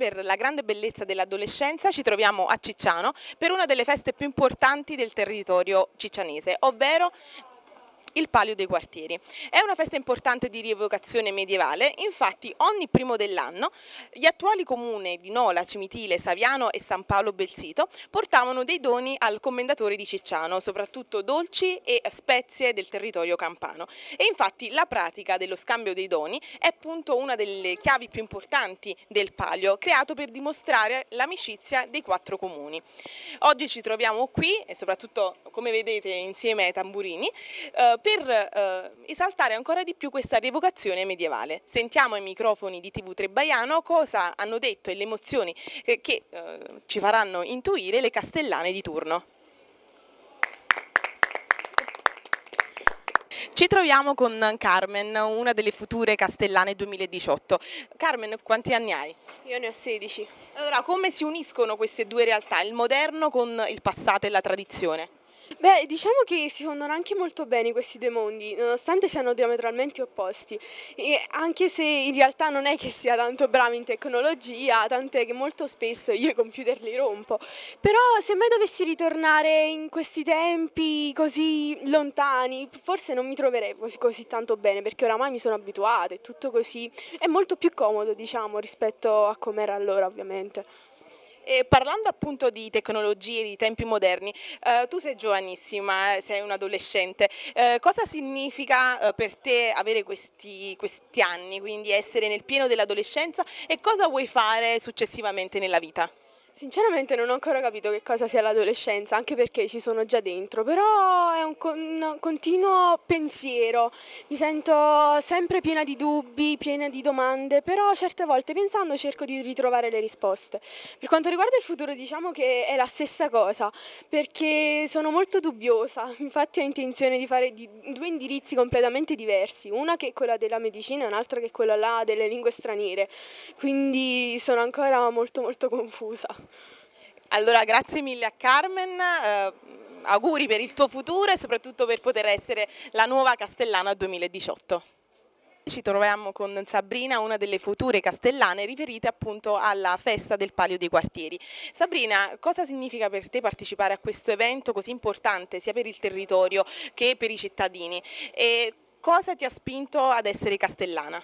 per la grande bellezza dell'adolescenza ci troviamo a Cicciano per una delle feste più importanti del territorio ciccianese, ovvero il Palio dei Quartieri. È una festa importante di rievocazione medievale, infatti ogni primo dell'anno gli attuali comuni di Nola, Cimitile, Saviano e San Paolo Belzito portavano dei doni al commendatore di Cicciano, soprattutto dolci e spezie del territorio campano. E infatti la pratica dello scambio dei doni è appunto una delle chiavi più importanti del Palio, creato per dimostrare l'amicizia dei quattro comuni. Oggi ci troviamo qui e soprattutto, come vedete, insieme ai tamburini, per esaltare ancora di più questa rievocazione medievale. Sentiamo ai microfoni di TV Trebaiano cosa hanno detto e le emozioni che ci faranno intuire le castellane di turno. Ci troviamo con Carmen, una delle future castellane 2018. Carmen, quanti anni hai? Io ne ho 16. Allora, come si uniscono queste due realtà, il moderno con il passato e la tradizione? Beh, diciamo che si fondono anche molto bene questi due mondi, nonostante siano diametralmente opposti, e anche se in realtà non è che sia tanto brava in tecnologia, tant'è che molto spesso io i computer li rompo, però se mai dovessi ritornare in questi tempi così lontani, forse non mi troverei così tanto bene, perché oramai mi sono abituata, è tutto così, è molto più comodo, diciamo, rispetto a com'era allora, ovviamente. E parlando appunto di tecnologie, di tempi moderni, tu sei giovanissima, sei un adolescente, cosa significa per te avere questi anni, quindi essere nel pieno dell'adolescenza, e cosa vuoi fare successivamente nella vita? Sinceramente non ho ancora capito che cosa sia l'adolescenza, anche perché ci sono già dentro, però è un continuo pensiero, mi sento sempre piena di dubbi, piena di domande, però certe volte pensando cerco di ritrovare le risposte. Per quanto riguarda il futuro, diciamo che è la stessa cosa, perché sono molto dubbiosa, infatti ho intenzione di fare due indirizzi completamente diversi, una che è quella della medicina e un'altra che è quella là delle lingue straniere, quindi sono ancora molto confusa. Allora, grazie mille a Carmen, auguri per il tuo futuro e soprattutto per poter essere la nuova castellana 2018. Ci troviamo con Sabrina, una delle future castellane riferite appunto alla festa del Palio dei Quartieri. Sabrina, cosa significa per te partecipare a questo evento così importante sia per il territorio che per i cittadini? E cosa ti ha spinto ad essere castellana?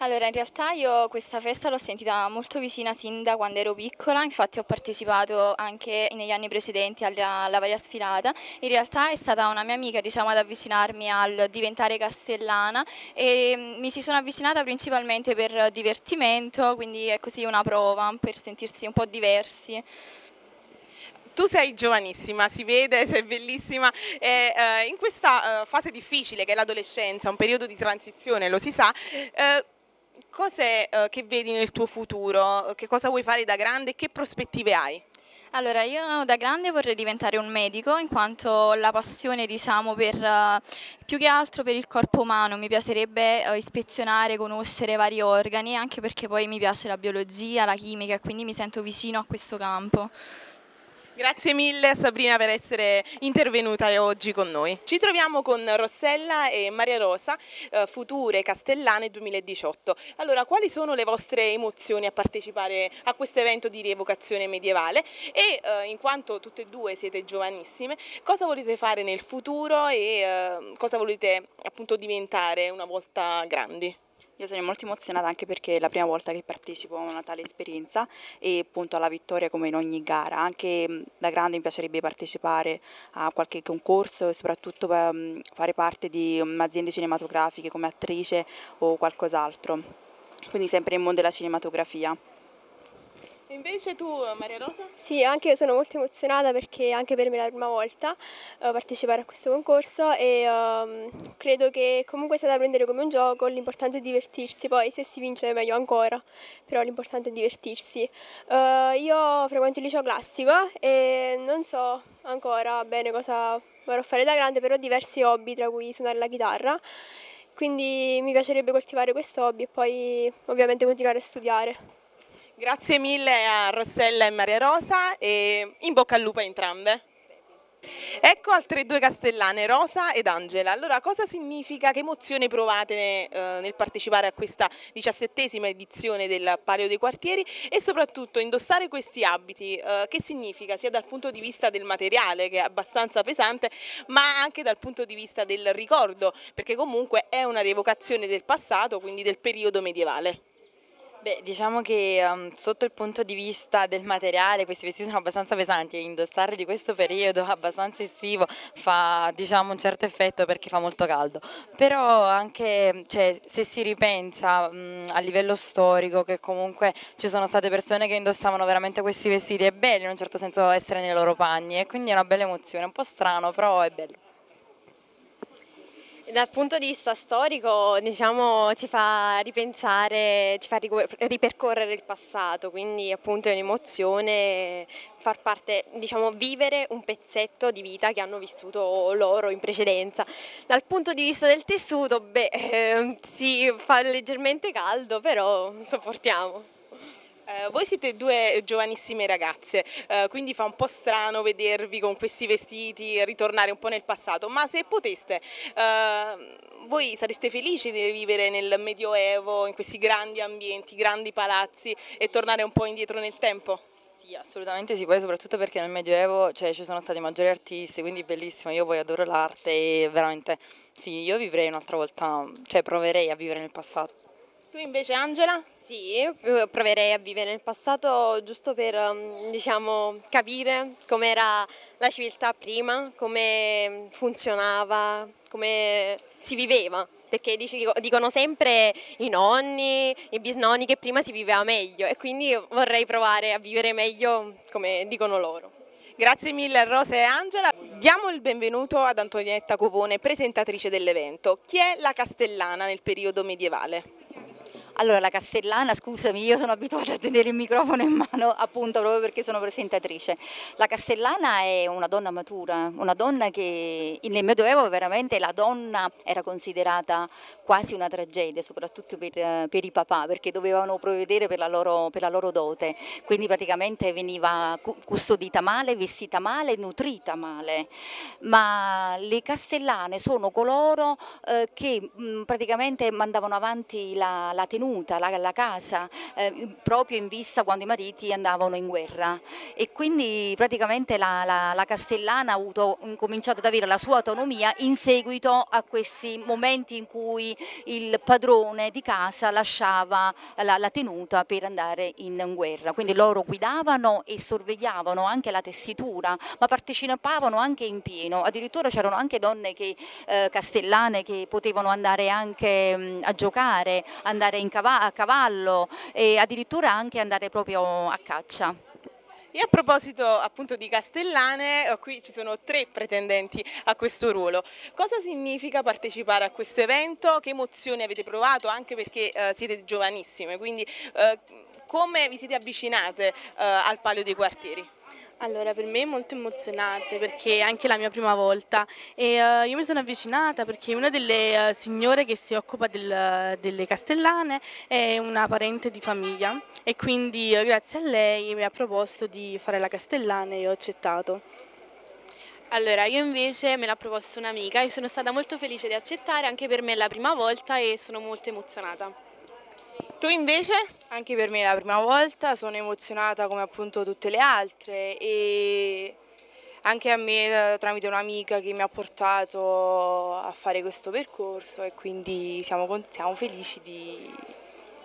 Allora, in realtà io questa festa l'ho sentita molto vicina sin da quando ero piccola, infatti ho partecipato anche negli anni precedenti alla varia sfilata. In realtà è stata una mia amica, diciamo, ad avvicinarmi al diventare castellana, e mi ci sono avvicinata principalmente per divertimento, quindi è così una prova per sentirsi un po' diversi. Tu sei giovanissima, si vede, sei bellissima, e in questa fase difficile che è l'adolescenza, un periodo di transizione, lo si sa, cos'è che vedi nel tuo futuro? Che cosa vuoi fare da grande? Che prospettive hai? Allora, io da grande vorrei diventare un medico, in quanto la passione, diciamo, più che altro per il corpo umano, mi piacerebbe ispezionare, conoscere vari organi, anche perché poi mi piace la biologia, la chimica, e quindi mi sento vicino a questo campo. Grazie mille a Sabrina per essere intervenuta oggi con noi. Ci troviamo con Rossella e Maria Rosa, future castellane 2018. Allora, quali sono le vostre emozioni a partecipare a questo evento di rievocazione medievale? E in quanto tutte e due siete giovanissime, cosa volete fare nel futuro e cosa volete appunto diventare una volta grandi? Io sono molto emozionata, anche perché è la prima volta che partecipo a una tale esperienza, e appunto alla vittoria come in ogni gara. Anche da grande mi piacerebbe partecipare a qualche concorso e soprattutto fare parte di aziende cinematografiche come attrice o qualcos'altro, quindi sempre nel mondo della cinematografia. Invece tu, Maria Rosa? Sì, anche io sono molto emozionata, perché anche per me è la prima volta partecipare a questo concorso, e credo che comunque sia da prendere come un gioco, l'importante è divertirsi, poi se si vince meglio ancora, però l'importante è divertirsi. Io frequento il liceo classico e non so ancora bene cosa vorrò fare da grande, però ho diversi hobby, tra cui suonare la chitarra, quindi mi piacerebbe coltivare questo hobby e poi ovviamente continuare a studiare. Grazie mille a Rossella e Maria Rosa, e in bocca al lupo a entrambe. Ecco, altre due castellane, Rosa ed Angela. Allora, cosa significa, che emozione provate nel partecipare a questa 17ª edizione del Palio dei Quartieri e soprattutto indossare questi abiti? Che significa sia dal punto di vista del materiale, che è abbastanza pesante, ma anche dal punto di vista del ricordo, perché comunque è una rievocazione del passato, quindi del periodo medievale? Beh, diciamo che sotto il punto di vista del materiale questi vestiti sono abbastanza pesanti e indossarli di questo periodo abbastanza estivo fa, diciamo, un certo effetto perché fa molto caldo, però anche, cioè, se si ripensa a livello storico, che comunque ci sono state persone che indossavano veramente questi vestiti, è bello in un certo senso essere nei loro panni, e quindi è una bella emozione, un po' strano però è bello. Dal punto di vista storico, diciamo, ci fa ripensare, ci fa ripercorrere il passato, quindi appunto è un'emozione far parte, diciamo, vivere un pezzetto di vita che hanno vissuto loro in precedenza. Dal punto di vista del tessuto, beh, si fa leggermente caldo, però sopportiamo. Voi siete due giovanissime ragazze, quindi fa un po' strano vedervi con questi vestiti, ritornare un po' nel passato, ma se poteste, voi sareste felici di vivere nel Medioevo, in questi grandi ambienti, grandi palazzi, e tornare un po' indietro nel tempo? Sì, assolutamente sì, poi soprattutto perché nel Medioevo, cioè, ci sono stati maggiori artisti, quindi bellissimo, io poi adoro l'arte e veramente sì, io vivrei un'altra volta, cioè proverei a vivere nel passato. Tu invece, Angela? Sì, proverei a vivere nel passato giusto per, diciamo, capire com'era la civiltà prima, come funzionava, come si viveva, perché dicono sempre i nonni, i bisnonni che prima si viveva meglio, e quindi vorrei provare a vivere meglio come dicono loro. Grazie mille a Rosa e Angela. Diamo il benvenuto ad Antonietta Covone, presentatrice dell'evento. Chi è la castellana nel periodo medievale? Allora, la castellana, scusami, io sono abituata a tenere il microfono in mano appunto proprio perché sono presentatrice. La castellana è una donna matura, una donna che nel Medioevo veramente la donna era considerata quasi una tragedia, soprattutto per i papà, perché dovevano provvedere per la loro dote, quindi praticamente veniva custodita male, vestita male, nutrita male. Ma le castellane sono coloro che praticamente mandavano avanti la tenuta, la casa, proprio in vista quando i mariti andavano in guerra, e quindi praticamente la castellana ha cominciato ad avere la sua autonomia in seguito a questi momenti in cui il padrone di casa lasciava la tenuta per andare in guerra, quindi loro guidavano e sorvegliavano anche la tessitura, ma partecipavano anche in pieno, addirittura c'erano anche donne che, castellane, che potevano andare anche a giocare, andare in a cavallo e addirittura anche andare proprio a caccia. E a proposito appunto di castellane, qui ci sono 3 pretendenti a questo ruolo. Cosa significa partecipare a questo evento? Che emozioni avete provato, anche perché siete giovanissime, quindi come vi siete avvicinate al Palio dei Quartieri? Allora, per me è molto emozionante perché è anche la mia prima volta, e io mi sono avvicinata perché una delle signore che si occupa delle castellane è una parente di famiglia, e quindi grazie a lei mi ha proposto di fare la castellana e ho accettato. Allora, io invece me l'ha proposto un'amica e sono stata molto felice di accettare, anche per me è la prima volta e sono molto emozionata. Tu invece? Anche per me è la prima volta, sono emozionata come appunto tutte le altre, e anche a me tramite un'amica che mi ha portato a fare questo percorso, e quindi siamo felici di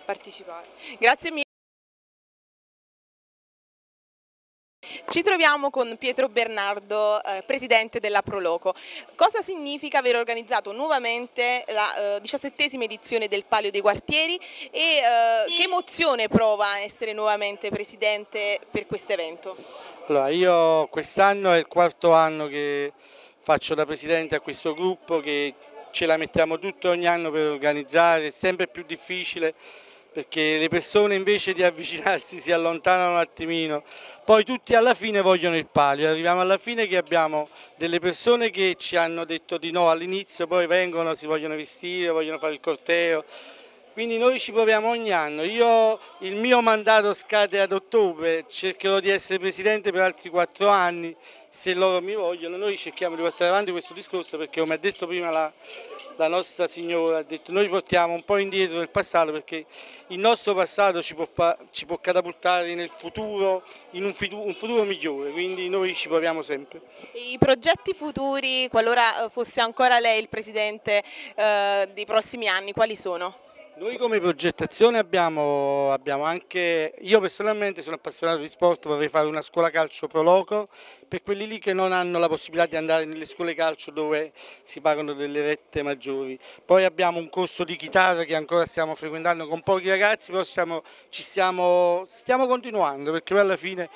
partecipare. Grazie mille. Ci troviamo con Pietro Bernardo, presidente della Proloco. Cosa significa aver organizzato nuovamente la 17ª edizione del Palio dei Quartieri, e che emozione prova essere nuovamente presidente per questo evento? Allora, io quest'anno è il 4° anno che faccio da presidente a questo gruppo, che ce la mettiamo tutto ogni anno per organizzare, è sempre più difficile, perché le persone invece di avvicinarsi si allontanano un attimino, poi tutti alla fine vogliono il palio, arriviamo alla fine che abbiamo delle persone che ci hanno detto di no all'inizio, poi vengono, si vogliono vestire, vogliono fare il corteo, Quindi noi ci proviamo ogni anno. Io, il mio mandato scade ad ottobre, cercherò di essere presidente per altri 4 anni, se loro mi vogliono. Noi cerchiamo di portare avanti questo discorso perché, come ha detto prima la nostra signora, ha detto, noi portiamo un po' indietro nel passato, perché il nostro passato ci può catapultare nel futuro, in un futuro migliore, quindi noi ci proviamo sempre. I progetti futuri, qualora fosse ancora lei il presidente dei prossimi anni, quali sono? Noi come progettazione abbiamo anche, io personalmente sono appassionato di sport, vorrei fare una scuola calcio Proloco per quelli lì che non hanno la possibilità di andare nelle scuole calcio dove si pagano delle rette maggiori. Poi abbiamo un corso di chitarra che ancora stiamo frequentando con pochi ragazzi, però stiamo continuando, perché poi alla fine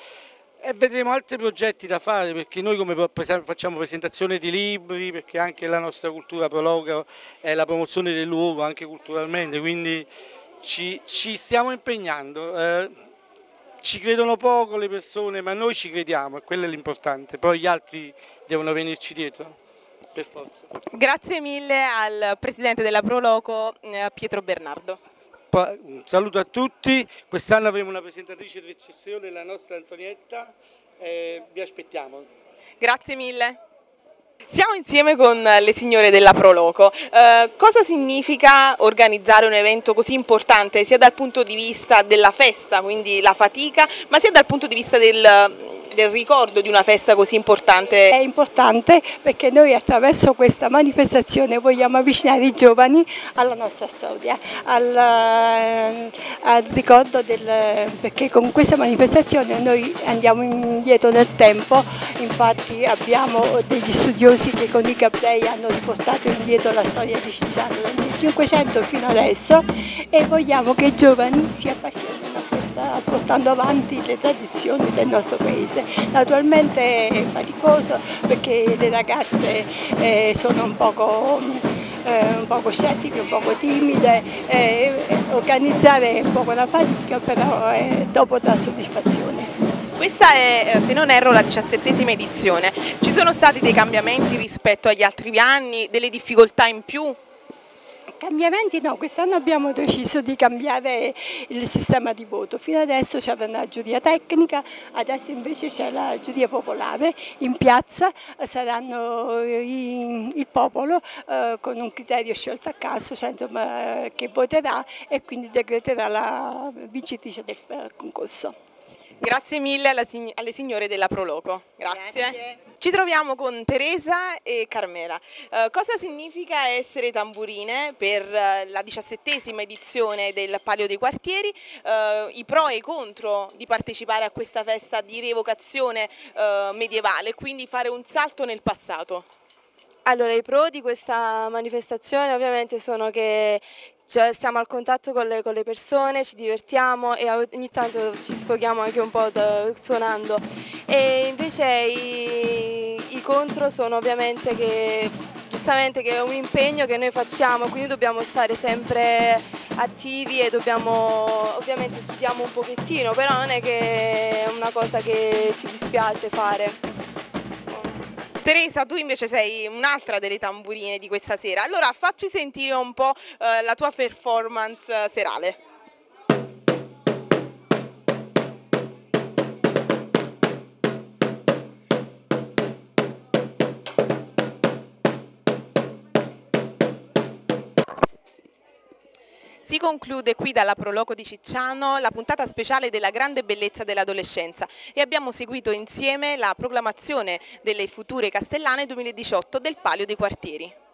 vedremo altri progetti da fare, perché noi come facciamo presentazione di libri, perché anche la nostra cultura Proloco è la promozione del luogo anche culturalmente, quindi ci stiamo impegnando. Ci credono poco le persone, ma noi ci crediamo e quello è l'importante, poi gli altri devono venirci dietro, per forza. Grazie mille al presidente della Proloco, Pietro Bernardo. Un saluto a tutti, quest'anno avremo una presentatrice di recensione, la nostra Antonietta, vi aspettiamo. Grazie mille. Siamo insieme con le signore della Proloco. Cosa significa organizzare un evento così importante, sia dal punto di vista della festa, quindi la fatica, ma sia dal punto di vista del ricordo di una festa così importante? È importante perché noi attraverso questa manifestazione vogliamo avvicinare i giovani alla nostra storia, al ricordo perché con questa manifestazione noi andiamo indietro nel tempo. Infatti abbiamo degli studiosi che con i Cabrei hanno riportato indietro la storia di Cicciano dal 1500 fino adesso, e vogliamo che i giovani si appassionino a questa, portando avanti le tradizioni del nostro paese. Naturalmente è faticoso perché le ragazze sono un poco scettiche, un poco timide, organizzare è un poco una fatica, però dopo dà soddisfazione. Questa è, se non erro, la 17ª edizione. Ci sono stati dei cambiamenti rispetto agli altri anni, delle difficoltà in più? Cambiamenti no, quest'anno abbiamo deciso di cambiare il sistema di voto. Fino adesso c'era una giuria tecnica, adesso invece c'è la giuria popolare. In piazza saranno il popolo con un criterio scelto a caso, cioè, insomma, che voterà e quindi decreterà la vincitrice del concorso. Grazie mille alle signore della Proloco. Grazie. Ci troviamo con Teresa e Carmela. Cosa significa essere tamburine per la 17ª edizione del Palio dei Quartieri? I pro e i contro di partecipare a questa festa di rievocazione medievale, quindi fare un salto nel passato. Allora, i pro di questa manifestazione ovviamente sono che stiamo al contatto con le persone, ci divertiamo e ogni tanto ci sfoghiamo anche un po' suonando. E invece i contro sono ovviamente che è un impegno che noi facciamo, quindi dobbiamo stare sempre attivi e dobbiamo, ovviamente studiamo un pochettino, però non è che è una cosa che ci dispiace fare. Teresa, tu invece sei un'altra delle tamburine di questa sera, allora facci sentire un po' la tua performance serale. Si conclude qui dalla Proloco di Cicciano la puntata speciale della grande bellezza dell'adolescenza, e abbiamo seguito insieme la proclamazione delle future castellane 2018 del Palio dei Quartieri.